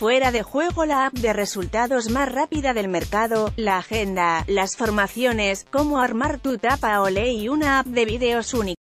Fuera de juego, la app de resultados más rápida del mercado, la agenda, las formaciones, cómo armar tu tapa Olé y una app de videos única.